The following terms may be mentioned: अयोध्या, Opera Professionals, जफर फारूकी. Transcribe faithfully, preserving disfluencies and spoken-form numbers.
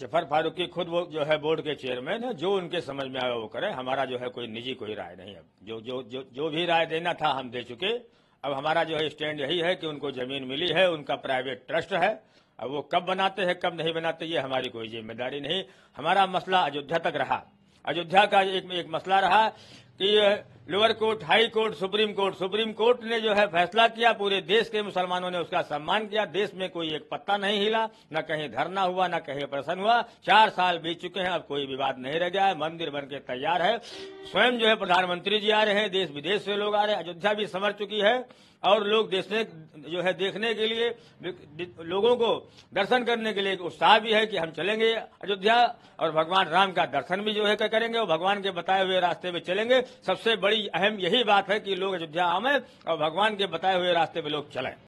जफर फारूकी खुद वो जो है बोर्ड के चेयरमैन है, जो उनके समझ में आया वो करें, हमारा जो है कोई निजी कोई राय नहीं। अब जो जो जो जो भी राय देना था हम दे चुके। अब हमारा जो है स्टैंड यही है कि उनको जमीन मिली है, उनका प्राइवेट ट्रस्ट है, अब वो कब बनाते हैं कब नहीं बनाते ये हमारी कोई जिम्मेदारी नहीं। हमारा मसला अयोध्या तक रहा। अयोध्या का एक एक मसला रहा कि lower court, high court, supreme court, supreme court ने जो है फैसला किया, पूरे देश के मुसलमानों ने उसका सम्मान किया, देश में कोई एक पत्ता नहीं हिला, न कहीं धरना हुआ, न कहीं प्रदर्शन हुआ। चार साल बीत चुके हैं, अब कोई विवाद नहीं रह गया है, मंदिर बन के तैयार है। स्वयं जो है प्रधानमंत्री जी आ रहे हैं, देश विदेश से लोग आ रहे हैं, अयोध्या भी संवर चुकी है और लोग देखने जो है देखने के लिए, लोगों को दर्शन करने के लिए उत्साह भी है कि हम चलेंगे अयोध्या और भगवान राम का दर्शन भी जो है करेंगे और भगवान के बताए हुए रास्ते में चलेंगे। सबसे बड़ी अहम यही बात है कि लोग अयोध्या आएं और भगवान के बताए हुए रास्ते पे लोग चलें।